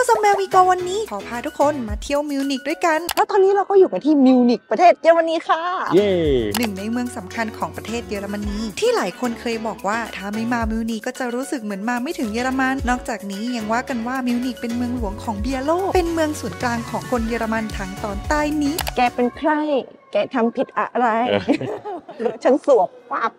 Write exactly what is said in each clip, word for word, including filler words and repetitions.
Hello ซัมแมวีกอวันนี้ขอพาทุกคนมาเที่ยวมิวนิกด้วยกันแล้วตอนนี้เราก็อยู่กันที่มิวนิกประเทศเยอรมนีค่ะเย่หนึ่งในเมืองสำคัญของประเทศเยอรมนีที่หลายคนเคยบอกว่าถ้าไม่มามิวนิกก็จะรู้สึกเหมือนมาไม่ถึงเยอรมันนอกจากนี้ยังว่ากันว่ามิวนิกเป็นเมืองหลวงของเบียร์โลกเป็นเมืองศูนย์กลางของคนเยอรมันทางตอนใต้นี้แกเป็นใครแกทำผิดอะไรฉันสวบปับ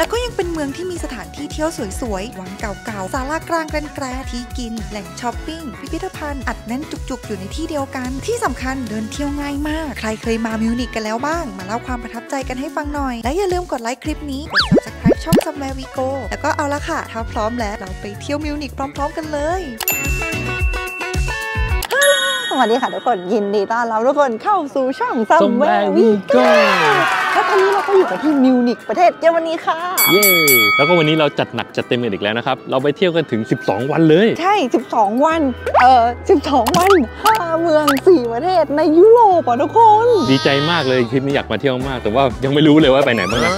แล้วก็ยังเป็นเมืองที่มีสถานที่เที่ยวสวยๆวังเก่าๆศาลากลางแกรนแกรที่กินแหล่งช้อปปิ้งพิพิธภัณฑ์อัดแน่นจุกๆอยู่ในที่เดียวกันที่สำคัญเดินเที่ยวง่ายมากใครเคยมามิวนิกกันแล้วบ้างมาเล่าความประทับใจกันให้ฟังหน่อยและอย่าลืมกดไลค์คลิปนี้กด Subscribe ช่องซัมแมวีโกแล้วก็เอาละค่ะถ้าพร้อมแล้วเราไปเที่ยวมิวนิกพร้อมๆกันเลยสวัสดีค่ะทุกคนยินดีต้อนรับทุกคนเข้าสู่ช่องซัมแมวีโกแล้วตอนนี้เราก็อยู่กันที่มิวนิกประเทศเยอรมนีค่ะเย่แล้วก็วันนี้เราจัดหนักจัดเต็มกันอีกแล้วนะครับเราไปเที่ยวกันถึงสิบสองวันเลยใช่สิบสองวันเออสิบสองวันห้าเมืองสี่ประเทศในยุโรปอ่ะทุกคนดีใจมากเลยคลิปนี้อยากมาเที่ยวมากแต่ว่ายังไม่รู้เลยว่าไปไหนบ้างนะ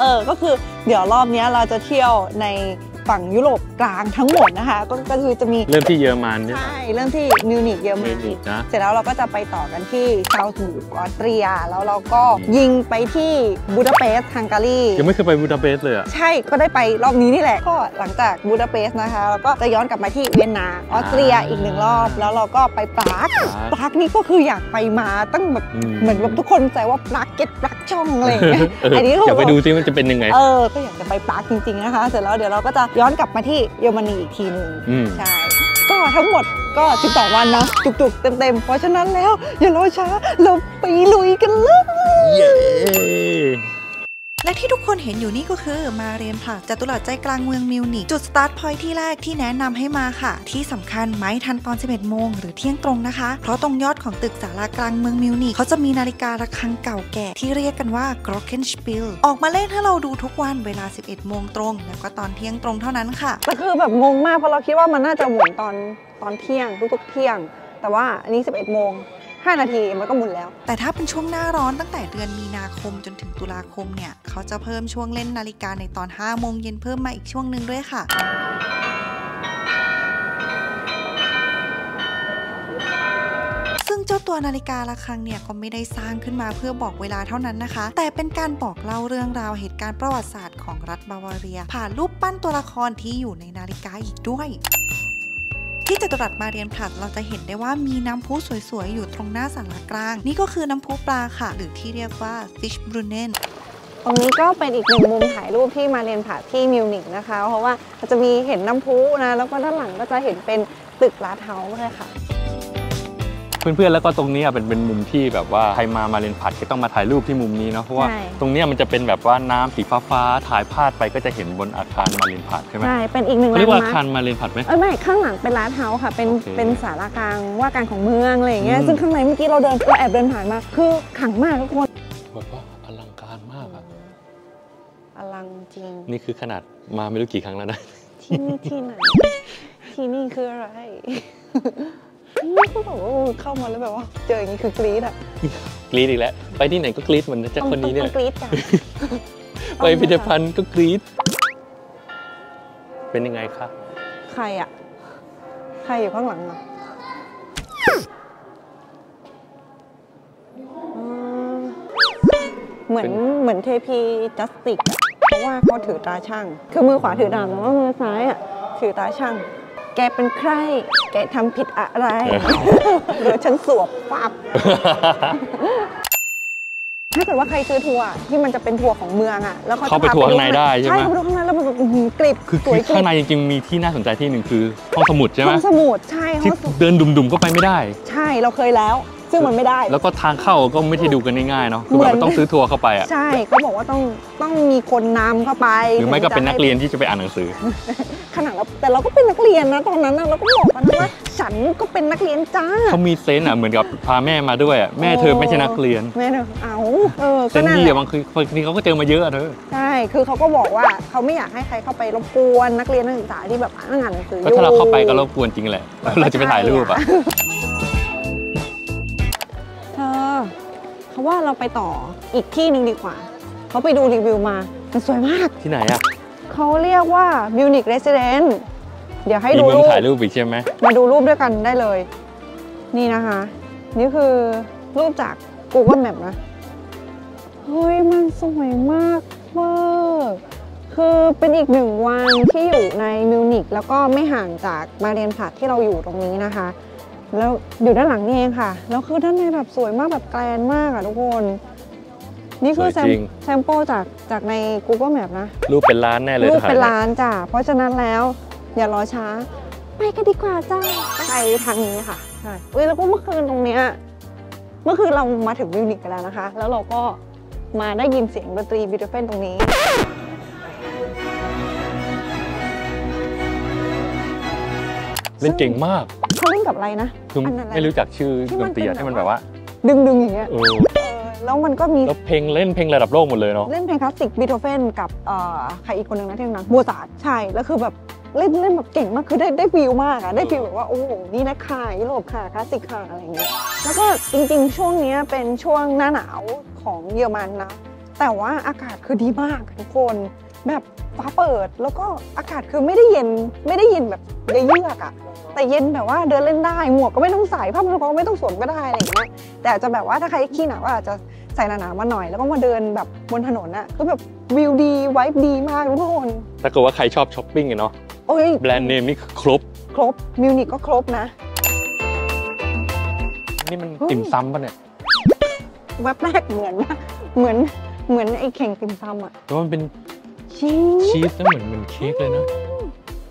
เออก็คือเดี๋ยวรอบนี้เราจะเที่ยวในฝั่งยุโรปกลางทั้งหมดนะคะก็คือจะมีเริ่มที่เยอรมันใช่เริ่มที่มิวนิกเยอรมันนะเสร็จแล้วเราก็จะไปต่อกันที่ซาวบูร์กออสเตรียแล้วเราก็ยิงไปที่บูดาเปสต์ฮังการียังไม่เคยไปบูดาเปสต์เลยอ่ะใช่ก็ได้ไปรอบนี้นี่แหละก็หลังจากบูดาเปสต์นะคะเราก็จะย้อนกลับมาที่เวียนนาออสเตรียอีกหนึ่งรอบแล้วเราก็ไปปรากปรากนี่ก็คืออยากไปมาตั้งแบบเหมือนแบบทุกคนใจว่าปรากเก็ตปรากช่องอะไรอย่างเงี้ยอันนี้อยากไปดูซิมันจะเป็นยังไงเออก็อยากจะไปปรากจริงๆนะคะเสร็จแล้วเดี๋ยวเราก็จะย้อนกลับมาที่เยอรมนีอีกทีหนึ่งใช่ก็ทั้งหมดก็สิบสองวันนะจุกๆเต็มๆเพราะฉะนั้นแล้วอย่ารอช้าเราไปลุยกันเลยและที่ทุกคนเห็นอยู่นี่ก็คือมาเรียนผักจตุรัสใจกลางเมืองมิวนิกจุดสตาร์ทพอยท์ที่แรกที่แนะนำให้มาค่ะที่สำคัญไม่ทันตอนสิบเอ็ดโมงหรือเที่ยงตรงนะคะเพราะตรงยอดของตึกศาลากลางเมืองมิวนิกเขาจะมีนาฬิการะฆังเก่าแก่ที่เรียกกันว่ากรอกเกนสปิลออกมาเล่นให้เราดูทุกวันเวลาสิบเอ็ดโมงตรงแล้วก็ตอนเที่ยงตรงเท่านั้นค่ะก็คือแบบงงมากเพราะเราคิดว่ามันน่าจะหมุนตอนตอนเที่ยงทุกๆเที่ยงแต่ว่าอันนี้สิบเอ็ดโมงห้านาทีมันก็หมุนแล้วแต่ถ้าเป็นช่วงหน้าร้อนตั้งแต่เดือนมีนาคมจนถึงตุลาคมเนี่ยเขาจะเพิ่มช่วงเล่นนาฬิกาในตอนห้าโมงเย็นเพิ่มมาอีกช่วงหนึ่งด้วยค่ะซึ่งเจ้าตัวนาฬิการะฆังเนี่ยก็ไม่ได้สร้างขึ้นมาเพื่อบอกเวลาเท่านั้นนะคะแต่เป็นการบอกเล่าเรื่องราวเหตุการณ์ประวัติศาสตร์ของรัฐบาวาเรียผ่านรูปปั้นตัวละครที่อยู่ในนาฬิกาอีกด้วยที่จตุรัสมาเรียนผัดเราจะเห็นได้ว่ามีน้ำพุสวยๆอยู่ตรงหน้าศาลากลางนี่ก็คือน้ำพุปลาค่ะหรือที่เรียกว่า ฟิชบรูเน่น ตรงนี้ก็เป็นอีกหนึ่งมุมถ่ายรูปที่มาเรียนผัดที่มิวนิกนะคะเพราะว่าจะมีเห็นน้ำพุนะแล้วก็ด้านหลังก็จะเห็นเป็นตึกลาเทาเลยค่ะเพื่อนๆแล้วก็ตรงนี้เป็นเป็นมุมที่แบบว่าใครมามาเรียนผัดก็ต้องมาถ่ายรูปที่มุมนี้เนาะเพราะว่าตรงนี้มันจะเป็นแบบว่าน้ำสีฟ้าๆถ่ายพาดไปก็จะเห็นบนอาคารมาเรียนผัดใช่ไหมใช่เป็นอีกหนึ่งเรียกว่าอาคารมาเรียนผัดไหมเออไม่ข้างหลังเป็นร้านเฮาค่ะเป็นเป็นศาลากลางว่าการของเมืองอะไรอย่างเงี้ยซึ่งข้างในเมื่อกี้เราเดินเราแอบเดินผ่านมาคือขลังมากทุกคนแบบว่าอลังการมากอะอลังจริงนี่คือขนาดมาไม่รู้กี่ครั้งแล้วนะที่นี่ที่ไหนที่นี่คืออะไรเขาบอกว่าเข้ามาแล้วแบบว่าเจออย่างนี้คือกรี๊ดอ่ะกรี๊ดอีกแล้วไปที่ไหนก็กรี๊ดเหมือนเจ้าคนนี้เนี่ยไปพิพิธภัณฑ์ก็กรี๊ดเป็นยังไงคะใครอ่ะใครอยู่ข้างหลังอ่ะเหมือนเหมือนเทพีจัสติกเพราะว่าเขาถือตาช่างคือมือขวาถือดาบแต่ว่ามือซ้ายอ่ะถือตาช่างแกเป็นใครแกทำผิดอะไรเดี๋ยวฉันสวบปับถ้าเกิดว่าใครซื้อทัวร์ที่มันจะเป็นทัวร์ของเมืองอ่ะแล้วเขาไปทัวร์ข้างในได้ใช่ไหมใช่เขาไปทัวร์ข้างในแล้วมันกริบคือข้างในจริงๆมีที่น่าสนใจที่หนึ่งคือห้องสมุดใช่ไหมห้องสมุดใช่ที่เดินดุ่มๆก็ไปไม่ได้ใช่เราเคยแล้วซึ่งมันไม่ได้แล้วก็ทางเข้าก็ไม่ได้ดูกันง่ายๆเนาะคือแบบต้องซื้อทัวร์เข้าไปอ่ะใช่เขาบอกว่าต้องต้องมีคนนำเข้าไปหรือไม่ก็เป็นนักเรียนที่จะไปอ่านหนังสือขนาดเราแต่เราก็เป็นนักเรียนนะตอนนั้นเราก็บอกกันว่าฉันก็เป็นนักเรียนจ้าเขามีเซนอ่ะเหมือนกับพาแม่มาด้วยอ่ะแม่เธอไม่ใช่นักเรียนแม่เธอเอาเออเซนนี่บางคือบางทีเขาก็เจอมาเยอะเธอใช่คือเขาก็บอกว่าเขาไม่อยากให้ใครเข้าไปรบกวนนักเรียนนักศึกษาที่แบบอ่านหนังสืออยู่ถ้าเราเข้าไปก็รบกวนจริงแหละเราจะไปถ่ายรูปอ่ะเธอเขาว่าเราไปต่ออีกที่หนึ่งดีกว่าเขาไปดูรีวิวมามันสวยมากที่ไหนอ่ะเขาเรียกว่า Munich Residence เดี๋ยวให้ดูรูปถ่ายรูปอีกใช่ไหมมาดูรูปด้วยกันได้เลยนี่นะคะนี่คือรูปจาก Google Map นะเฮ้ยมันสวยมากมากคือเป็นอีกหนึ่งวันที่อยู่ในมิวนิกแล้วก็ไม่ห่างจากมาเรียนพลัสที่เราอยู่ตรงนี้นะคะแล้วอยู่ด้านหลังนี่เองค่ะแล้วคือด้านในแบบสวยมากแบบแกรนมากอ่ะทุกคนนี่คือแซมเปิลจากจากใน Google Map นะรูปเป็นล้านแน่เลยรูปเป็นล้านจ้ะเพราะฉะนั้นแล้วอย่ารอช้าไปกันดีกว่าจ้าไปทางนี้ค่ะใช่เอ้ยแล้วก็เมื่อคืนตรงเนี้ยเมื่อคืนเรามาถึงมิวนิกกันแล้วนะคะแล้วเราก็มาได้ยินเสียงดนตรีบิวโธเฟนตรงนี้เล่นเก่งมากเขาเล่นกับอะไรนะคือไม่รู้จักชื่อดนตรีที่มันแบบว่าดึงๆอย่างเงี้ยแล้วมันก็มีเพลงเล่นเพลงระดับโลกหมดเลยเนาะเล่นเพลงคลาสสิกบิโธเฟนกับใครอีกคนหนึ่งนะที่นักบัวสาดใช่แล้วคือแบบเล่นเล่นแบบเก่งมากคือได้ได้ฟิลมากอะได้ฟิลแบบว่าโอ้โหนี่นะค่ะยุโรปค่ะคลาสสิกค่ะอะไรอย่างเงี้ยแล้วก็จริงๆช่วงนี้เป็นช่วงหน้าหนาวของเยอรมันนะแต่ว่าอากาศคือดีมากทุกคนแบบฟ้าเปิดแล้วก็อากาศคือไม่ได้เย็นไม่ได้เย็นแบบเยือกอะแต่เย็นแบบว่าเดินเล่นได้หมวกก็ไม่ต้องใส่ผ้าพันคอก็ไม่ต้องสวมก็ได้อะไรอย่างเงี้ยแต่จะแบบว่าถ้าใครขี้หนาวอาจจะใส่หนาๆมาหน่อยแล้วก็มาเดินแบบบนถนนอะก็แบบวิวดีไวบ์ดีมากทุกคนถ้าเกิดว่าใครชอบช้อปปิ้งเนาะแบรนด์เนมนี่ครบครบมิวนิกก็ครบนะนี่มันติ่มซำป่ะเนี่ยแวบแรกเหมือนนะเหมือนเหมือนไอ้แข่งติ่มซำอะแล้วมันเป็นชีสชีสแล้วเหมือนเหมือนเค้กเลยนะ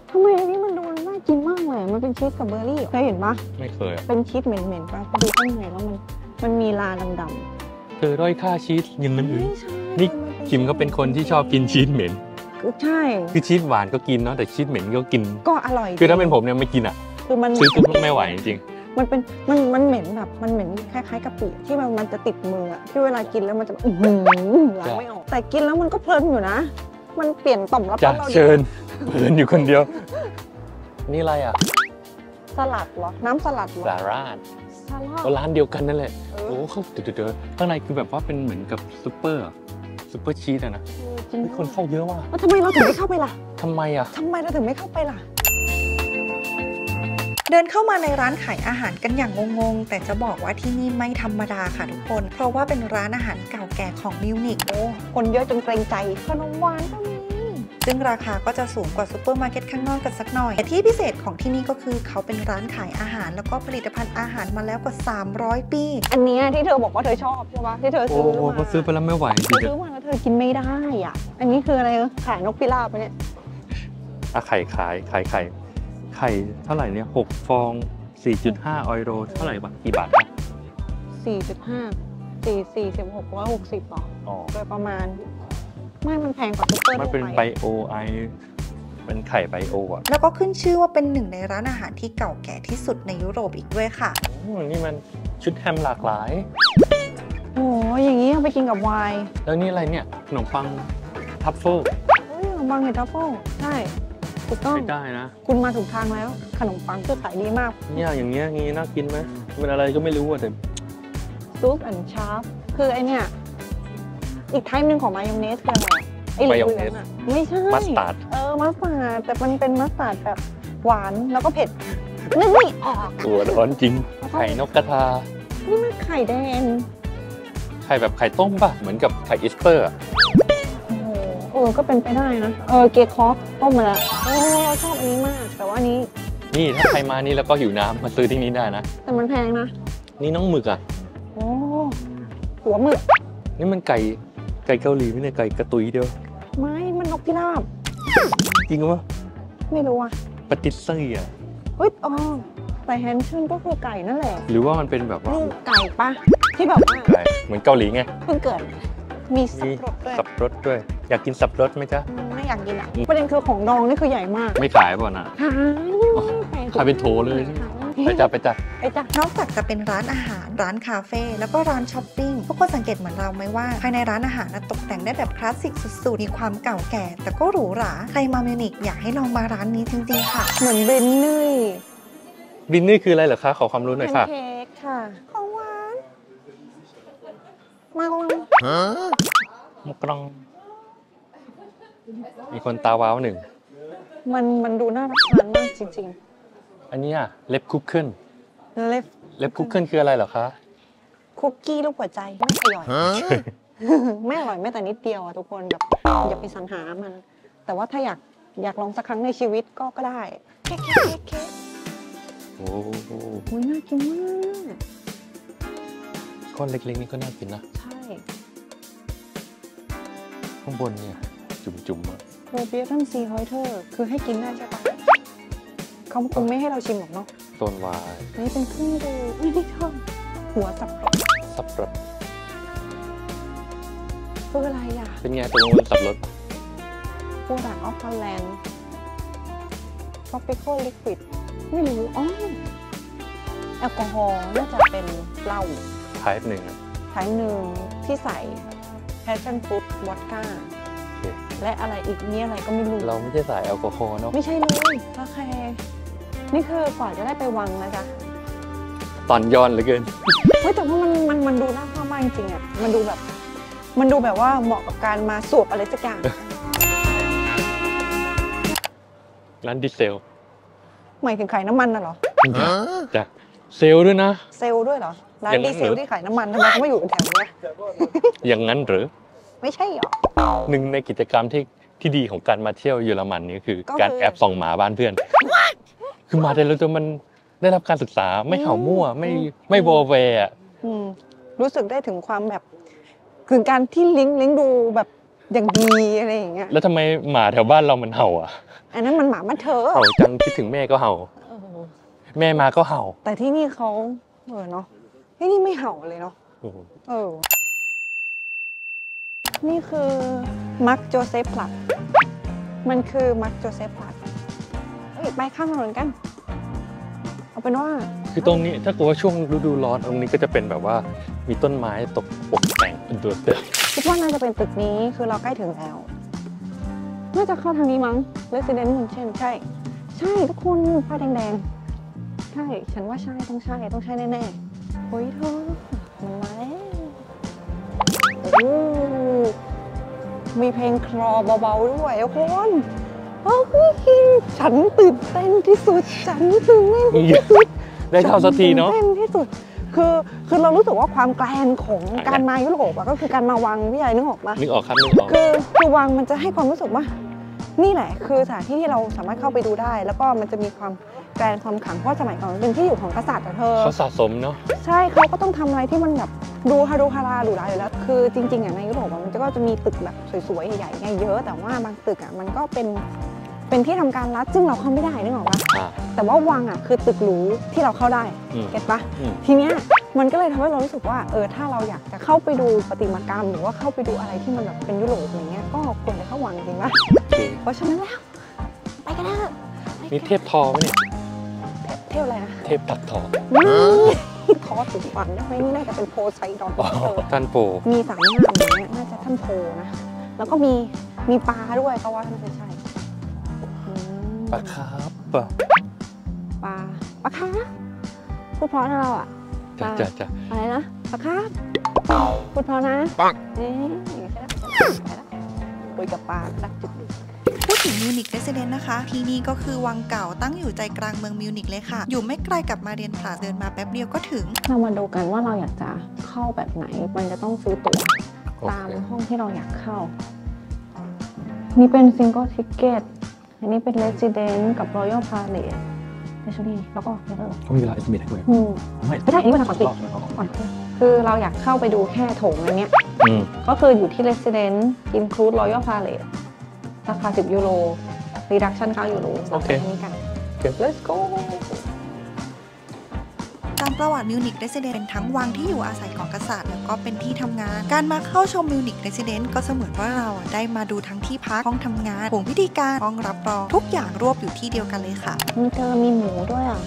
ทำไมอันนี้มันดูน่ากินมากเลยมันเป็นชีสกับเบอร์รี่เคยเห็นปะไม่เคยเป็นชีสเหม็นๆปะดูข้างในแล้วมันมันมีลาดำๆเธอด้อยค่าชีสยังนั้นหรือนี่คิมก็เป็นคนที่ชอบกินชีสเหม็นใช่คือชีสหวานก็กินเนาะแต่ชีสเหม็นก็กินก็อร่อยคือถ้าเป็นผมเนี่ยไม่กินอ่ะคือมันซื้อตุ๊บไม่ไหวจริงมันเป็นมันมันเหม็นแบบมันเหม็นคล้ายๆกะปิที่มันมันจะติดมือที่เวลากินแล้วมันจะอื้อล้างไม่ออกแต่กินแล้วมันก็เพลินอยู่นะมันเปลี่ยนต่อมรับเราเชิญเพื่อนอยู่คนเดียวนี่อะไรอ่ะสลัดเหรอน้ำสลัดเหรอสลัดร้านเดียวกันนั่นแหละโอ้เขาเดือดๆข้างในคือแบบว่าเป็นเหมือนกับซุปเปอร์ซุปเปอร์ชีสอะนะมีคนเข้าเยอะว่ะทำไมเราถึงไม่เข้าไปล่ะทำไมอ่ะทำไมเราถึงไม่เข้าไปล่ะเดินเข้ามาในร้านขายอาหารกันอย่างงงๆแต่จะบอกว่าที่นี่ไม่ธรรมดาค่ะทุกคนเพราะว่าเป็นร้านอาหารเก่าแก่ของมิวนิกโอ้คนเยอะจนเกรงใจขนมหวานก็มีซึ่งราคาก็จะสูงกว่าซูเปอร์มาร์เก็ตข้างนอกกันสักหน่อยแต่ที่พิเศษของที่นี่ก็คือเขาเป็นร้านขายอาหารแล้วก็ผลิตภัณฑ์อาหารมาแล้วกว่าสามร้อยปีอันนี้ที่เธอบอกว่าเธอชอบใช่ปะที่เธอซื้อมาโอ้ก็ซื้อไปแล้วไม่ไหวซื้อมาแล้วเธอกินไม่ได้อ่ะอันนี้คืออะไรขายนกพิราบปะเนี่ยอะไข่ขายขายไข่ไข่เท่าไหร่เนี่ยหกฟอง สี่จุดห้า ยูโรเท่าไหร่บาทกี่บาทนะสี่จุดห้าสี่สี่สิบหกร้อยหกสิบต่อโดยประมาณไม่มันแพงกว่าซุปเปอร์มันเป็นไบโอไอเป็นไข่ไบโออ่ะแล้วก็ขึ้นชื่อว่าเป็นหนึ่งในร้านอาหารที่เก่าแก่ที่สุดในยุโรปอีกด้วยค่ะนี่มันชุดแฮมหลากหลายโอ้ยอย่างนี้ไปกินกับไวน์แล้วนี่อะไรเนี่ยขนมปังทัฟเฟิลขนมปังเห็ดทัฟเฟิลใช่ถูกต้องได้นะคุณมาถูกทางแล้วขนมปังก็ขายดีมากเนี่ยอย่างเงี้ยงี้น่ากินไหมเป็นอะไรก็ไม่รู้อ่ะแต่ซุปแอนชาร์ปคือไอเนี่ยอีกไทป์หนึ่งของมายองเนสคืออะไรไอเหลืองอ่ะไม่ใช่มัสตาร์ดเออมัสตาร์ดแต่มันเป็นมัสตาร์ดแบบหวานแล้วก็เผ็ดนึกไม่ออกตัวร้อนจริงไข่นกกระทานี่มันไข่แดงไข่แบบไข่ต้มป่ะเหมือนกับไข่อีสเตอร์เออก็เป็นไปได้นะเออเกคอฟต้มมาแล้วโอ้เราชอบอันนี้มากแต่ว่านี้นี่ถ้าใครมานี่แล้วก็หิวน้ำมาซื้อที่นี่ได้นะแต่มันแพงนะนี่น้องหมึกอ่ะโอ้หัวหมึกนี่มันไก่ไก่เกาหลีไม่ใช่ไก่กระตุยเดียวไม่มันนกพิราบจริงปะไม่รู้อ่ะปฏิเสธอ่ะเฮ้ยอ๋อแต่แฮนเชนก็คือไก่นั่นแหละหรือว่ามันเป็นแบบว่าไก่ปะที่แบบว่าไก่เหมือนเกาหลีไงเพิ่งเกิดมีสับปะรดด้วยสับปะรดด้วยอยากกินสับปะรดไหมจ๊ะไม่อยากกินอ่ะประเด็นคือของดองนี่คือใหญ่มากไม่ขายป่ะนะขายขายเป็นโถเลยไปจ้ะไปจ้ะไปจ้ะนอกจากจะเป็นร้านอาหารร้านคาเฟ่แล้วก็ร้านช้อปปิ้งพวกคนสังเกตเหมือนเราไหมว่าภายในร้านอาหารน่ะตกแต่งได้แบบคลาสสิกสุดๆมีความเก่าแก่แต่ก็หรูหราใครมามิวนิกอยากให้ลองมาร้านนี้จริงๆค่ะเหมือนบินนี่บินนี่คืออะไรเหรอคะขอความรู้หน่อยค่ะเค้กค่ะของหวานมะกรังฮะมะกรังมีคนตาวาวหนึ่ง มันมันดูน่าทานมากจริงๆอันนี้เล็บคุกเกิลเล็บเล็บคุกเกิลคืออะไรเหรอคะคุกกี้ลูกหัวใจไม่อร่อยไม่อร่อยแม้แต่นิดเดียวอะทุกคนแบบอย่าไปสรรหามันแต่ว่าถ้าอยากอยากลองสักครั้งในชีวิตก็ก็ได้เค้กเค้กโอ้โหน่ากินมากก้อนเล็กๆนี่ก็น่ากินนะใช่ข้างบนเนี่ยจุ่มๆอะโรเบียตันซีฮอยเทอร์คือให้กินได้ใช่ปะเขาคงไม่ให้เราชิมหรอกเนาะโซนวายนี่เป็นเครื่องดื่มไม่ได้ทำหัวสับปะสับปะคืออะไรอ่ะเป็นไงตัวมันสับรถผู้ดักออฟฟอร์แลนด์ท็อปปิคอลลิควิดไม่รู้อ๋อแอลกอฮอล์น่าจะเป็นเหล้าไทป์หนึ่งไทป์หนึ่งที่ใส่แพชชั่นฟรุตวอดก้าและอะไรอีกนี่อะไรก็ไม่รู้เราไม่ใช่สายแอลกอฮอล์เนาะไม่ใช่เลยโอเคนี่คือกว่าจะได้ไปวังนะจ๊ะตอนย้อนเหลือเกินเฮ้ยแต่ว่ามันมันมันดูน่าทานมากจริงอ่ะมันดูแบบมันดูแบบว่าเหมาะกับการมาสูบอะไรสักอย่างร้านดิเซลหมายถึงขายน้ำมันน่ะเหรอจ้ะเซลด้วยนะเซลด้วยเหรอร้านดิเซลที่ขายน้ำมันทำไมเขาไม่อยู่แถวนี้อย่างนั้นหรือไม่ใช่หรอหนึ่งในกิจกรรมที่ที่ดีของการมาเที่ยวเยอรมันนี้คือการแอบส่องหมาบ้านเพื่อนคือมาแต่เราจะมันได้รับการศึกษาไม่เห่ามั่วไม่ไม่โวเวอ่ะรู้สึกได้ถึงความแบบถึงการที่ลิงลิงดูแบบอย่างดีอะไรอย่างเงี้ยแล้วทำไมหมาแถวบ้านเรามันเห่าอ่ะอันนั้นมันหมามันเถอะเห่าจังคิดถึงแม่ก็เห่าแม่มาก็เห่าแต่ที่นี่เขาเออเนาะที่นี่ไม่เห่าเลยเนาะเออนี่คือมักโจเซฟพลัดมันคือมักโจเซฟพลัดเอ้ยไปข้างถนนกันเอาเป็นว่าคือตรงนี้ถ้าเกิดว่าช่วงฤดูร้อนตรงนี้ก็จะเป็นแบบว่ามีต้นไม้ตกปกแต่งเป็นตัวเสือคิดว่าน่าจะเป็นตึกนี้คือเราใกล้ถึงแล้วน่าจะเข้าทางนี้มั้ง Residence Museum ใช่ใช่ทุกคนผ้าแดงๆใช่ฉันว่าใช่ต้องใช่ต้องใช่แน่ๆโอ้ยเธอมันมาแล้วมีเพลงคลอเบาๆด้วยทุกคนโอ้ยฉันตื่นเต้นที่สุดฉันตื่นเต้นที่สุดได้เข้าสักทีเนาะตื่นเต้นที่สุดคือคือเรารู้สึกว่าความแกลนของการมายุโรปก็คือการมาวังพี่ใหญ่นึกออกปะนึกออกครับนึกออกคือคือวังมันจะให้ความรู้สึกว่านี่แหละคือสถานที่ที่เราสามารถเข้าไปดูได้แล้วก็มันจะมีความแกลนความขลังเพราะสมัยก่อนเป็นที่อยู่ของกษัตริย์แต่เธอเขาสะสมเนาะใช่เขาก็ต้องทำอะไรที่มันแบบดูฮารุฮาราดูร้ายอยู่แล้วคือจริงๆอย่างในยุโรปมันก็จะมีตึกแบบสวยๆใหญ่ๆเยอะแต่ว่าบางตึกอ่ะมันก็เป็นเป็นที่ทำการรัฐซึ่งเราเข้าไม่ได้นึกออกปะแต่ว่าวังอ่ะคือตึกหรูที่เราเข้าได้เก็ตปะทีเนี้ยมันก็เลยทำให้เรารู้สึกว่าเออถ้าเราอยากจะเข้าไปดูประติมากรรมหรือว่าเข้าไปดูอะไรที่มันแบบเป็นยุโรปอย่างเงี้ยก็ควรจะเข้าวังจริงปะเพราะฉะนั้นแล้วไปกันเถอะมีเทพทอไหมเนี่ยเทพอะไรนะเทพตักทอทอสุวรรณนะไม่น่าจะเป็นโพไซดอนท่านโพมีสามหน้าอย่างเงี้ยน่าจะท่านโพนะแล้วก็มีมีปลาด้วยเพราะว่าท่านเป็นใช่ปลาครับปลาปลาปลาคะพูดเพราะเราอ่ะจ้ะจ้ะจ้ะอะไรนะปลาครับพูดเพราะนะปังนี่ใช่แล้วใช่แล้วคุยกับปลารักจุดพูดถึง Munich Residence นะคะที่นี่ก็คือวังเก่าตั้งอยู่ใจกลางเมืองมิวนิกเลยค่ะอยู่ไม่ไกลกับมาเรียนพลาซเดินมาแป๊บเดียวก็ถึงเรามาดูกันว่าเราอยากจะเข้าแบบไหนมันจะต้องซื้อตั๋วตามห้องที่เราอยากเข้านี่เป็น Single Ticketอันนี้เป็น Residence กับ Royal Palace ในช่วงนี้แล้วก็ไม่ได้เขามีเวลา estimate ให้ด้วยไม่ได้อันนี้เวลาก่อนสิคือเราอยากเข้าไปดูแค่โถงอันนี้ก็คืออยู่ที่ Residence Include Royal Palace ราคาสิบยูโร reduction เก้ายูโรโอเคอันนี้กัน let's go ตามประวัติมิวนิกเรสซิเดนต์ทั้งวังที่อยู่อาศัยของกษัตริย์แล้วก็เป็นที่ทำงานการมาเข้าชมมิวนิกเรสซิเดนต์ก็เสมือนว่าเราได้มาดูทั้งที่พักห้องทำงานห้องพิธีการห้องรับรองทุกอย่างรวบอยู่ที่เดียวกันเลยค่ะมีเธอมีหมูด้วยอ่ะ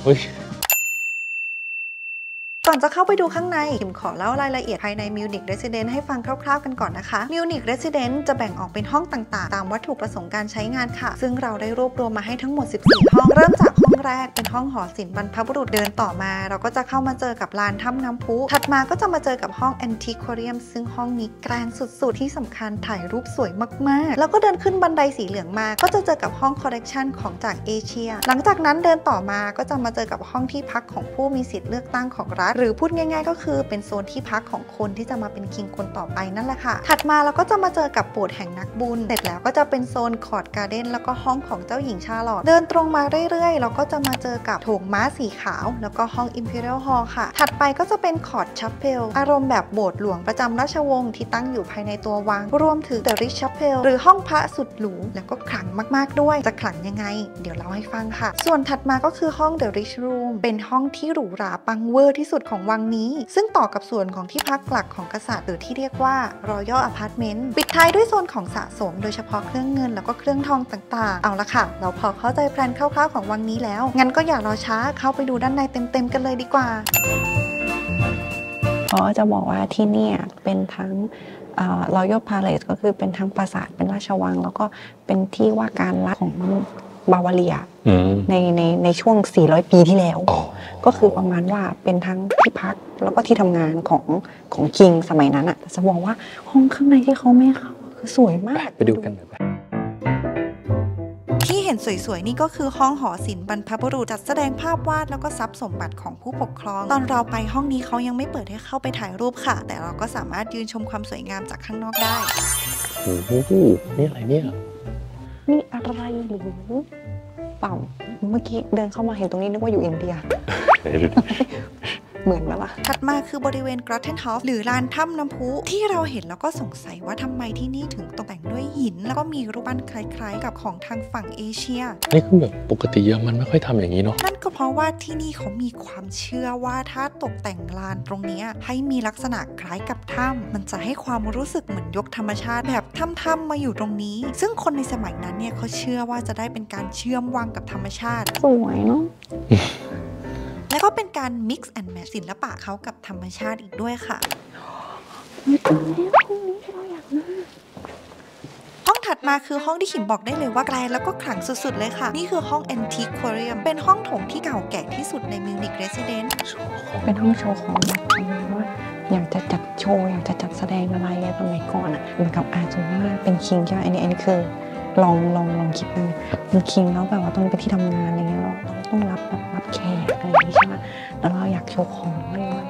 ก่อนจะเข้าไปดูข้างในขิมขอเล่ารายละเอียดภายใน Munich Residence ให้ฟังคร่าวๆกันก่อนนะคะ Munich Residence จะแบ่งออกเป็นห้องต่างๆตามวัตถุประสงค์การใช้งานค่ะซึ่งเราได้รวบรวมมาให้ทั้งหมดสิบสี่ห้องเริ่มจากห้อง แรกเป็นห้องหอศิลป์บรรพบุรุษเดินต่อมาเราก็จะเข้ามาเจอกับลานถ้ำน้ำพุถัดมาก็จะมาเจอกับห้องแอนทิควาเรียมซึ่งห้องนี้แกรนสุดๆที่สำคัญถ่ายรูปสวยมากๆแล้วก็เดินขึ้นบันไดสีเหลืองมาก็จะเจอกับห้องคอลเลกชันของจากเอเชียหลังจากนั้นเดินต่อมาก็จะมาเจอกับห้องที่พักของผู้มีสิทธิ์เลือกตั้งของรัฐหรือพูดง่ายๆก็คือเป็นโซนที่พักของคนที่จะมาเป็นคิงคนต่อไปนั่นแหละค่ะถัดมาเราก็จะมาเจอกับโบสถ์แห่งนักบุญเสร็จแล้วก็จะเป็นโซนคอร์ตการ์เด้นแล้วก็ห้องของเจ้าหญิงชาร์ลอตเดินตรงมาเรื่อยๆเราก็จะมาเจอกับโถงม้าสีขาวแล้วก็ห้อง Imperial Hall ค่ะถัดไปก็จะเป็นคอร์ตชัพเพลอารมณ์แบบโบสถ์หลวงประจำราชวงศ์ที่ตั้งอยู่ภายในตัววังรวมถึง The Rich Chapel หรือห้องพระสุดหรูแล้วก็ขลังมากๆด้วยจะขลังยังไงเดี๋ยวเราให้ฟังค่ะส่วนถัดมาก็คือห้อง The Rich Room เป็นห้องที่หรูหราปังเวอร์ที่สุดของวังนี้ซึ่งต่อกับส่วนของที่พักหลักของกษัตริย์หรือที่เรียกว่า Royal Apartment ปิดท้ายด้วยโซนของสะสมโดยเฉพาะเครื่องเงินแล้วก็เครื่องทองต่างๆเอาละค่ะเราพอเข้าใจแพลนคร่าวๆของวังนี้แล้วงั้นก็อย่ารอช้าเข้าไปดูด้านในเต็มๆกันเลยดีกว่าอ๋อจะบอกว่าที่นี่เป็นทั้งRoyal Palace ก็คือเป็นทั้งปราสาทเป็นราชวังแล้วก็เป็นที่ว่าการรัฐของบาวาเรียในในในช่วงสี่ร้อยปีที่แล้วก็คือประมาณว่าเป็นทั้งที่พักแล้วก็ที่ทำงานของของคิงสมัยนั้นอ่ะจะบอกว่าห้องข้างในที่เขาไม่เข้าคือสวยมากไปดูกันที่เห็นสวยๆนี่ก็คือห้องหอศิลป์บรรพบุรุษจัดแสดงภาพวาดแล้วก็ทรัพย์สมบัติของผู้ปกครองตอนเราไปห้องนี้เขายังไม่เปิดให้เข้าไปถ่ายรูปค่ะแต่เราก็สามารถยืนชมความสวยงามจากข้างนอกได้โอ้โหนี่อะไรเนี่ยนี่อะไรหรือเปล่าเมื่อกี้เดินเข้ามาเห็นตรงนี้นึกว่าอยู่อินเดียเหมือนมาละถัดมาคือบริเวณ Grottenhof หรือลานถ้ำน้ำพุที่เราเห็นแล้วก็สงสัยว่าทำไมที่นี่ถึงตกแต่งด้วยหินแล้วก็มีรูปปั้นคล้ายๆกับของทางฝั่งเอเชียนี่คือแบบปกติเยอรมันไม่ค่อยทำอย่างนี้เนาะนั่นก็เพราะว่าที่นี่เขามีความเชื่อว่าถ้าตกแต่งลานตรงนี้ให้มีลักษณะคล้ายกับถ้ำมันจะให้ความรู้สึกเหมือนยกธรรมชาติแบบถ้ำๆมาอยู่ตรงนี้ซึ่งคนในสมัยนั้นเนี่ยเขาเชื่อว่าจะได้เป็นการเชื่อมวังกับธรรมชาติสวยเนาะแล้วก็เป็นการ mix and match ศิลปะเขากับธรรมชาติอีกด้วยค่ะห้องถัดมาคือห้องที่ขิมบอกได้เลยว่าแกรนด์แล้วก็ขลังสุดๆเลยค่ะนี่คือห้อง Antiquarium เป็นห้องโถงที่เก่าแก่ที่สุดใน Munich Residence เป็นห้องโชว์ของแบบว่าอยากจะจัดโชว์อยากจะจัดแสดงอะไรในสมัยก่อนอ่ะเหมือนกับอาจูว่าเป็นคิงใช่ไหมอันนี้อันนี้คือลองลองลองคิดดูเป็นคิงแล้วแบบว่าต้องไปที่ทำงานอะไรเงี้ยเราต้องรับแบบรับแขกอะไรอย่างนี้ใช่ไหมแล้วเราอยากโชว์ของอะไรว่า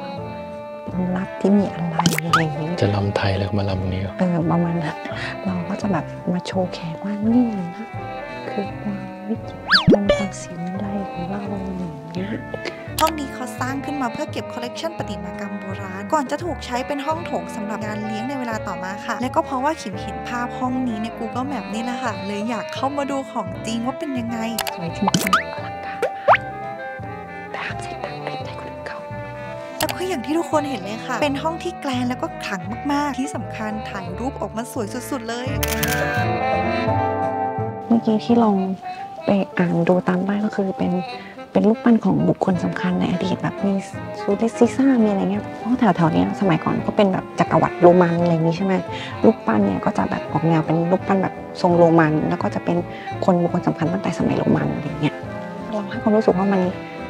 เรารับที่มีอะไรอะไรอย่างนี้จะลำไทยแล้วมาลำนี้เออประมาณนั้นเราก็จะแบบมาโชว์แขกว่านี่นะคือความวิจิตรความศิลป์ได้ของเราอย่างนี้ห้องนี้เขาสร้างขึ้นมาเพื่อเก็บคอลเลกชันประติมากรรมโบราณก่อนจะถูกใช้เป็นห้องโถงสำหรับงานเลี้ยงในเวลาต่อมาค่ะและก็เพราะว่าขิมเห็นภาพห้องนี้ใน Google Map นี่แหละค่ะเลยอยากเข้ามาดูของจริงว่าเป็นยังไงสวยจริงๆคืออย่างที่ทุกคนเห็นเลยค่ะเป็นห้องที่แกรนด์แล้วก็ขลังมากๆที่สำคัญถ่ายรูปออกมาสวยสุดๆเลยเมื่อกี้ที่ลองไปอ่านดูตามป้ายก็คือเป็นเป็นรูปปั้นของบุคคลสำคัญในอดีตแบบมีซูริซิซ่ามีอะไรเงี้ยเพราะแถวๆนี้สมัยก่อนก็เป็นแบบจักรวรรดิโรมันอะไรนี้ใช่ไหมรูปปั้นเนี่ยก็จะแบบออกแนวเป็นรูปปั้นแบบทรงโรมันแล้วก็จะเป็นคนบุคคลสำคัญตั้งแต่สมัยโรมันอะไรเงี้ยเราให้ความรู้สึกว่ามัน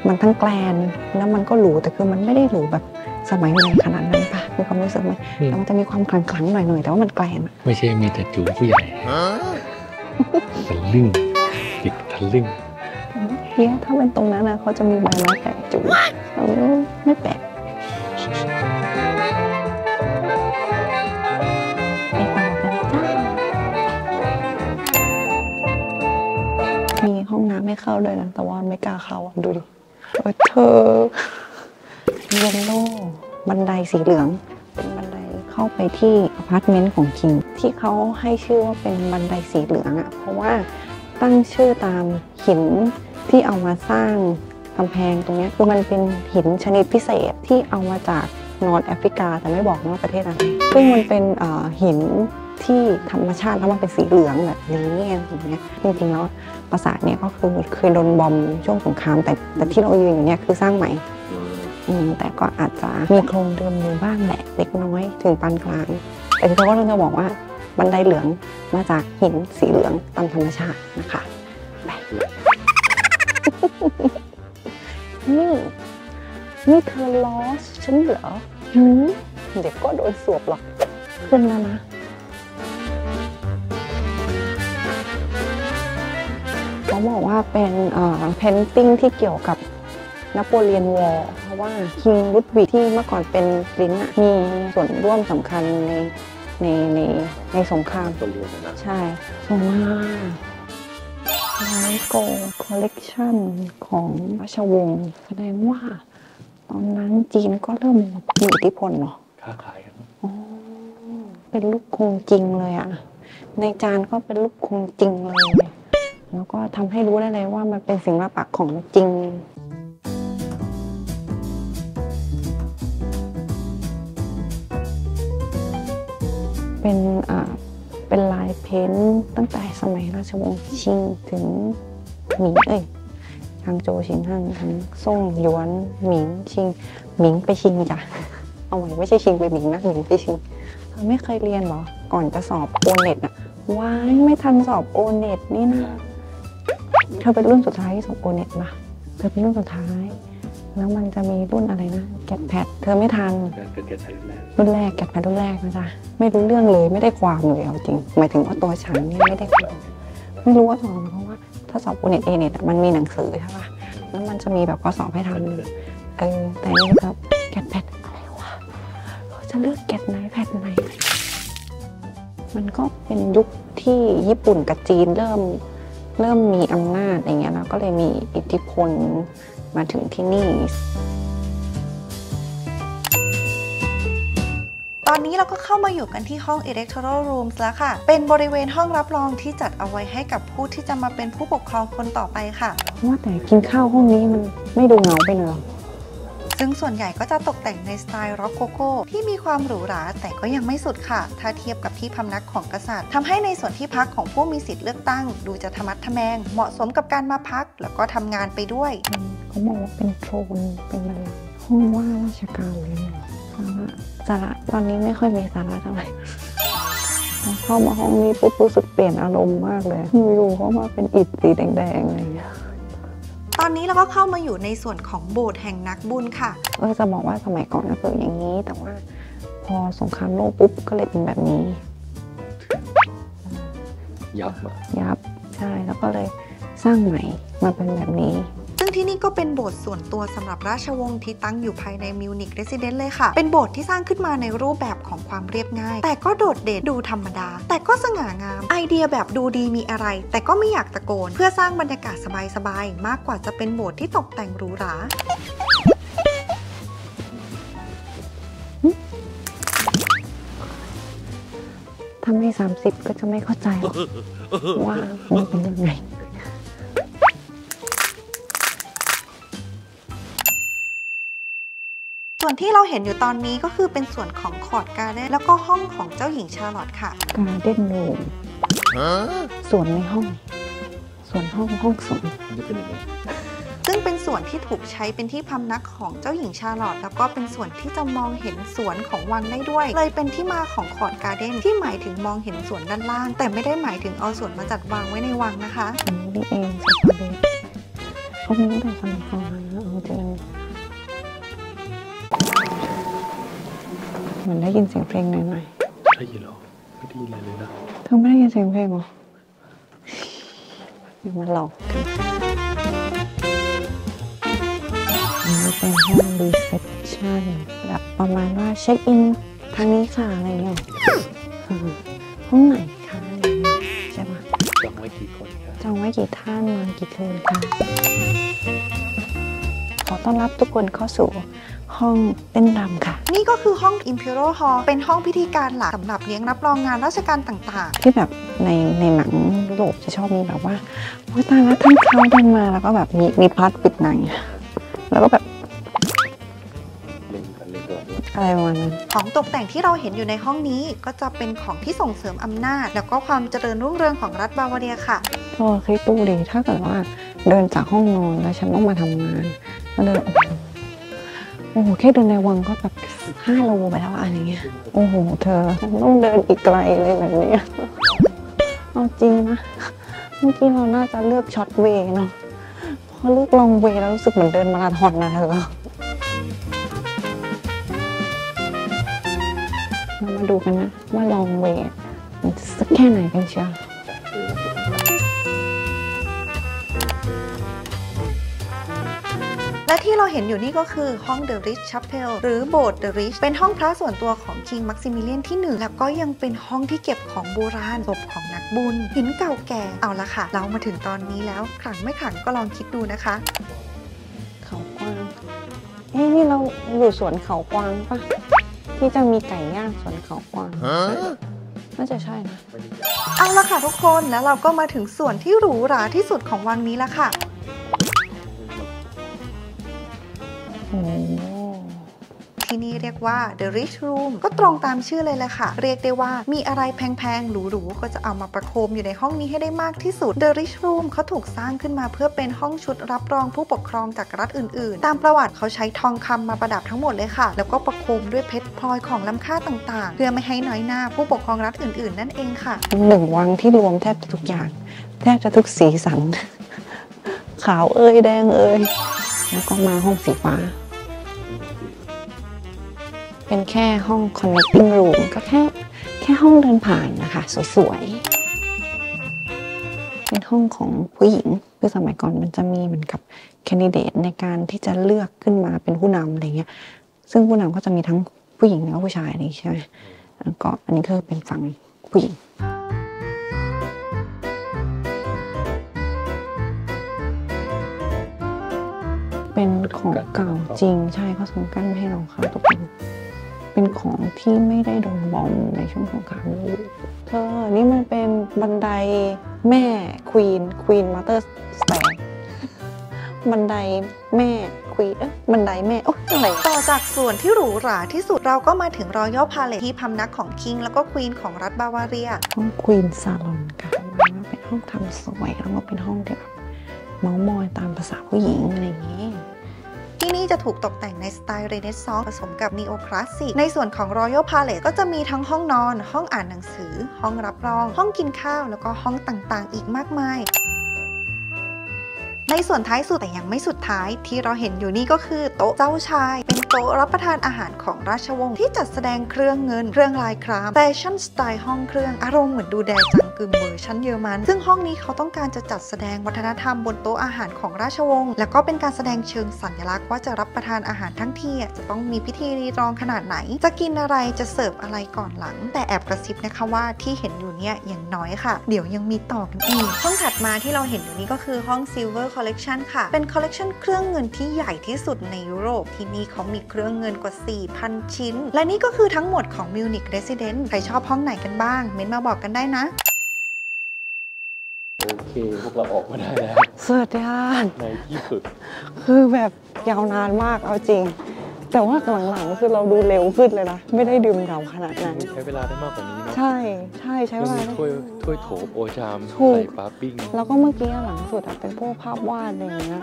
มันทั้งแกลนแล้วมันก็หรูแต่คือมันไม่ได้หรูแบบสมัยใหม่ขนาดนั้นป่ะมีความรู้สึกไหมแล้วมันจะมีความคลังๆหน่อยๆแต่ว่ามันแกลนไม่ใช่มีแต่จู๋ผู้ใหญ่ทะลึ่งติดทะลึ่งเฮ้ยถ้าเป็นตรงนั้นนะเขาจะมีใบไม้แปะจู๋ไม่แปะมีห้องน้ำไม่เข้าเลยนะแต่ว่าไม่กล้าเข้าดูดิเธอเยลโล่บันไดสีเหลืองเป็นบันไดเข้าไปที่อพาร์ตเมนต์ของคิงที่เขาให้ชื่อว่าเป็นบันไดสีเหลืองอ่ะเพราะว่าตั้งชื่อตามหินที่เอามาสร้างกำแพงตรงนี้คือมันเป็นหินชนิดพิเศษที่เอามาจากนอร์ทแอฟริกาแต่ไม่บอกว่าประเทศอะไรซึ่งมันเป็นหินที่ธรรมชาติแล้วมันเป็นสีเหลืองแบบนี้อย่างเงี้ยจริงๆแล้วปราสาทเนี่ยก็คือเคยโดนบอมช่วงสงครามแต่แต่ที่เรายืนอยู่เนี่ยคือสร้างใหม่แต่ก็อาจจะมีโครงเดิมอยู่บ้างแหละเล็กน้อยถึงปานกลางแต่ที่เขาก็เริ่มจะบอกว่าบันไดเหลืองมาจากหินสีเหลืองตามธรรมชาตินะคะ นี่นี่เธอล้อฉันเหรอเด็กก็โดนสวบหรอกขึ้นแล้วนะเขาบอกว่าเป็นเพนติ้งที่เกี่ยวกับนโปเลียนวอร์เพราะว่าคิงลุดวิกที่เมื่อก่อนเป็นปรินซ์มีส่วนร่วมสำคัญในในในในสงครามใช่สวยมากไลโก้คอลเลกชันของราชวงศ์แสดงว่าตอนนั้นจีนก็เริ่มมีอิทธิพลเนาะค้าขายกันอ๋อเป็นลูกคงจริงเลยอะในจานก็เป็นลูกคงจริงเลยแล้วก็ทำให้รู้ได้เลยว่ามันเป็นศิลปะของจริงเป็นอ่าเป็นลายเพ้นตั้งแต่สมัยราชวงศ์ชิงถึงหมิงเอ้ยทางโจชิงทั้งทั้งซ่งหยวนหมิงชิงหมิงไปชิงจ้ะเอาไว้ไม่ใช่ชิงไปหมิงนะหมิงไปชิงเธอไม่เคยเรียนหรอก่อนจะสอบโอเน็ตอะว้ายไม่ทันสอบโอเน็ตนี่นะเธอเป็นรุ่นสุดท้ายที่สอบโอเน็ตป่ะเธอเป็นรุ่นสุดท้ายแล้วมันจะมีรุ่นอะไรนะแกดแพดเธอไม่ทันเป็นแกดแพดรุ่นแรกรุ่นแรกแกดแพดรุ่นแรกนะจ๊ะไม่รู้เรื่องเลยไม่ได้ความเลยเอาจริงหมายถึงว่าตัวฉันนี่ไม่ได้ความไม่รู้ว่าสอบเพราะว่าถ้าสอบโอเน็ตเอเน็ตมันมีหนังสือใช่ป่ะแล้วมันจะมีแบบข้อสอบให้ทำเออแต่นี่ครับแกดแพดอะไรวะเราจะเลือกแกดไหนแพดไหนมันก็เป็นยุคที่ญี่ปุ่นกับจีนเริ่มเริ่มมีอำนาจอย่างเงี้ยแล้วก็เลยมีอิทธิพลมาถึงที่นี่ตอนนี้เราก็เข้ามาอยู่กันที่ห้อง Electoral Rooms แล้วค่ะเป็นบริเวณห้องรับรองที่จัดเอาไว้ให้กับผู้ที่จะมาเป็นผู้ปกครองคนต่อไปค่ะว่าแต่กินข้าวห้องนี้มันไม่ดูเหงาไปเลยซึ่งส่วนใหญ่ก็จะตกแต่งในสไตล์ร็อกโกโก้ที่มีความหรูหราแต่ก็ยังไม่สุดค่ะถ้าเทียบกับที่พำนักของกษัตริย์ทำให้ในส่วนที่พักของผู้มีสิทธิ์เลือกตั้งดูจะทะมัดทะแมงเหมาะสมกับการมาพักแล้วก็ทำงานไปด้วยเขาบอกว่าเป็นโทนเป็นอะไรห้องว่าราชการเลยสาระตอนนี้ไม่ค่อยมีสาระเท่าไหร่เข้ามาห้องนี้ปุ๊บรู้สึกเปลี่ยนอารมณ์มากเลยอยู่เข้ามาเป็นอิฐสีแดงๆอะไรอย่างเงี้ยตอนนี้เราก็เข้ามาอยู่ในส่วนของโบสถ์แห่งนักบุญค่ะเออจะบอกว่าสมัยก่อนก็เป็นอย่างนี้แต่ว่าพอสงครามโลกปุ๊บก็เลยเป็นแบบนี้ยับยับใช่แล้วก็เลยสร้างใหม่มาเป็นแบบนี้ซึ่งที่นี่ก็เป็นโบสถ์ส่วนตัวสำหรับราชวงศ์ที่ตั้งอยู่ภายใน Munich Residence เลยค่ะเป็นโบสถ์ที่สร้างขึ้นมาในรูปแบบของความเรียบง่ายแต่ก็โดดเด่นดูธรรมดาแต่ก็สง่างามไอเดียแบบดูดีมีอะไรแต่ก็ไม่อยากตะโกนเพื่อสร้างบรรยากาศสบายๆมากกว่าจะเป็นโบสถ์ที่ตกแต่งหรูหราถ้าไม่สามสิบก็จะไม่เข้าใจว่ามันเป็นยังไงส่วนที่เราเห็นอยู่ตอนนี้ก็คือเป็นส่วนของคอร์ดการ์เด้นแล้วก็ห้องของเจ้าหญิงชาร์ลอตค่ะการ์เด้นรูมส่วนในห้องส่วนห้องห้องส่วนซึ่งเป็นส่วนที่ถูกใช้เป็นที่พำนักของเจ้าหญิงชาร์ลอตแล้วก็เป็นส่วนที่จะมองเห็นสวนของวังได้ด้วยเลยเป็นที่มาของคอร์ดการ์เด้นที่หมายถึงมองเห็นสวนด้านล่างแต่ไม่ได้หมายถึงเอาสวนมาจัดวางไว้ในวังนะคะอันนี้นี่เองเขามีตั้งแต่สมัยก่อนแล้วจริงเหมือนได้ยินเสียงเพลงหน่อยๆได้ยินหรอไม่ได้ยินอะไรเลยนะเธอไม่ได้ยินเสียงเพลงหรออยู่มาหลอกกันนี่เป็นห้องรีเซพชั่นแบบประมาณว่าเช็คอินทางนี้ค่ะอะไรเงี้ยห้องไหนคะใช่ปะจองไว้กี่คนคะจองไว้กี่ท่านนอนกี่คืนคะขอต้อนรับทุกคนเข้าสู่ห้องเต้นรำค่ะนี่ก็คือห้อง Imperial Hall เป็นห้องพิธีการหลักสำหรับเลี้ยงรับรองงานราชการต่างๆที่แบบในในหนังยุโรปจะชอบมีแบบว่าโอ้ยตายแล้วทั้งเขาทั้งมาแล้วก็แบบมีมีพาร์ทปิดหนังแล้วก็แบบอะไรประมาณนั้นของตกแต่งที่เราเห็นอยู่ในห้องนี้ก็จะเป็นของที่ส่งเสริมอำนาจแล้วก็ความเจริญรุ่งเรืองของรัฐบาวาเรียค่ะโอ้คิดดูดิถ้าเกิดว่าเดินจากห้องนอนแล้วฉันต้องมาทำงานมาเดินโอ้โหแค่เดินในวังก็แบบห้าโลไปแล้วอันอย่างเงี้ยโอ้โหเธอต้องเดินอีกไกลเลยแบบนี้เอาจริงนะเมื่อกี้เราน่าจะเลือกช็อตเวย์เนาะพอ อลูกลองเวแล้วรู้สึกเหมือนเดินมาราธอนนะเธอเรามาดูกันนะว่าลองเวมันจะสักแค่ไหนกันเชียวและที่เราเห็นอยู่นี่ก็คือห้อง The Rich Chapel หรือโบสถ์ The Rich เป็นห้องพระส่วนตัวของ King Maximilian ที่ หนึ่งแล้วก็ยังเป็นห้องที่เก็บของโบราณศพของนักบุญหินเก่าแก่เอาละค่ะเรามาถึงตอนนี้แล้วขลังไม่ขลังก็ลองคิดดูนะคะเขากวางเฮ้ยนี่เราอยู่สวนเขากวางปะที่จะมีไก่ย่างสวนเขากวางน่าจะใช่นะเอาละค่ะทุกคนแล้วเราก็มาถึงส่วนที่หรูหราที่สุดของวังนี้ละค่ะที่นี่เรียกว่า The Rich Room ก็ตรงตามชื่อเลยแหละค่ะเรียกได้ว่ามีอะไรแพงๆหรูๆก็จะเอามาประโคมอยู่ในห้องนี้ให้ได้มากที่สุด The Rich Room เขาถูกสร้างขึ้นมาเพื่อเป็นห้องชุดรับรองผู้ปกครองจากรัฐอื่นๆตามประวัติเขาใช้ทองคำมาประดับทั้งหมดเลยค่ะแล้วก็ประโคมด้วยเพชรพลอยของล้ำค่าต่างๆเพื่อไม่ให้น้อยหน้าผู้ปกครองรัฐอื่นๆนั่นเองค่ะหนึ่งวังที่รวมแทบทุกอย่างแทบจะทุกสีสันขาวเอ้ยแดงเอ้ยแล้วก็มาห้องสีฟ้าเป็นแค่ห้อง connecting room ก็แค่แค่ห้องเดินผ่านนะคะสวยๆเป็นห้องของผู้หญิงคือสมัยก่อนมันจะมีเหมือนกับ candidate ในการที่จะเลือกขึ้นมาเป็นผู้นำอะไรเงี้ยซึ่งผู้นำก็จะมีทั้งผู้หญิงแล้วก็ผู้ชายนี่ใช่ไหมแล้วก็อันนี้ก็เป็นฝั่งผู้หญิงเป็นของเก่าจริงใช่เขาส่งกั้นไม่ให้เราค่ะตกลงเป็นของที่ไม่ได้โดนบอมในช่วงสงครามโลกเธอนี่มันเป็นบันไดแม่ควีนควีนมาเตอร์สแตนบันไดแม่ควีนเอ๊ะบันไดแม่โอ๊ยอะไรต่อจากส่วนที่หรูหราที่สุดเราก็มาถึงรอยัลพาเลซที่พำนักของคิงแล้วก็ควีนของรัฐบาวาเรียห้องควีนซาลอนค่ะเป็นห้องทำสวยแล้วก็เป็นห้องที่แบบเมาส์มอยตามภาษาผู้หญิงอะไรอย่างนี้ที่นี่จะถูกตกแต่งในสไตล์เรเนซองส์ผสมกับนีโอคลาสสิกในส่วนของ Royal Palace ก็จะมีทั้งห้องนอนห้องอ่านหนังสือห้องรับรองห้องกินข้าวแล้วก็ห้องต่างๆอีกมากมายในส่วนท้ายสุดแต่ยังไม่สุดท้ายที่เราเห็นอยู่นี่ก็คือโต๊ะเจ้าชายเป็นโต๊ะรับประทานอาหารของราชวงศ์ที่จัดแสดงเครื่องเงินเครื่องลายครามแฟชั่นสไตล์ห้องเครื่องอารมณ์เหมือนดูแดจังกึมเวอร์ชันเยอรมันซึ่งห้องนี้เขาต้องการจะจัดแสดงวัฒนธรรมบนโต๊ะอาหารของราชวงศ์แล้วก็เป็นการแสดงเชิงสัญลักษณ์ว่าจะรับประทานอาหารทั้งที่จะต้องมีพิธีรีตรองขนาดไหนจะกินอะไรจะเสิร์ฟอะไรก่อนหลังแต่แอบกระซิบนะคะว่าที่เห็นอยู่เนี่ยอย่างน้อยค่ะเดี๋ยวยังมีต่อกันอีกห้องถัดมาที่เราเห็นอยู่นี้ก็คือห้อง Silver Collection ค่ะเป็น Collection เครื่องเงินที่ใหญ่ที่สุดในยุโรปที่นี่เขามีเครื่องเงินกว่า สี่พัน ชิ้นและนี่ก็คือทั้งหมดของ Munich Residence ใครชอบห้องไหนกันบ้างเม้นมาบอกกันได้นะโอเคพวกเราออกมาได้แล้วสุดยอดในที่สุดคือแบบยาวนานมากเอาจริงแต่ว่าหลังๆคือเราดูเร็วขึ้นเลยนะไม่ได้ดื่มเราขนาดนั้นใช้เวลาได้มากกว่านี้เนาะใช่ใช่ใช้เวลาถ้วยถ้วยโถโอชามใส่ปลาปิ้งแล้วก็เมื่อกี้หลังสุดเป็นพวกภาพวาดอะไรอย่างเงี้ย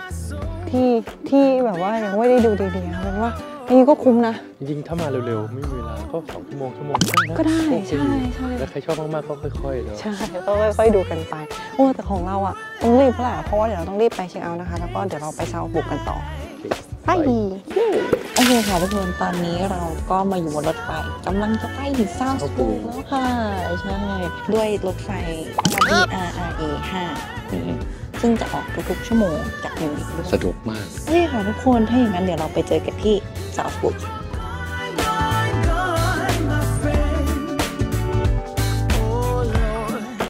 ที่ที่แบบว่ายังไม่ได้ดูดีๆเป็นว่าอันนี้ก็คุ้มนะจริงๆถ้ามาเร็วๆไม่มีเวลาก็สองชั่วโมงชั่วโมงก็ได้ใช่ใช่แล้วใครชอบมากๆก็ค่อยๆแล้วใช่ก็ค่อยๆดูกันไปโอ้แต่ของเราอ่ะต้องรีบแหละเพราะว่าเดี๋ยวเราต้องรีบไปเช็คเอาท์นะคะแล้วก็เดี๋ยวเราไปเซาบุกกันต่อไปโอเคค่ะทุกคนตอนนี้เราก็มาอยู่บนรถไฟกำลังจะไปถึงซาวส์บุกแล้วค่ะใช่ด้วยรถไฟ อาร์ อาร์ เอ ห้า ซึ่งจะออกทุกๆชั่วโมงจากมิวนิกสะดวกมากใช่ค่ะทุกคนถ้าอย่างนั้นเดี๋ยวเราไปเจอกันที่ซาวส์บุก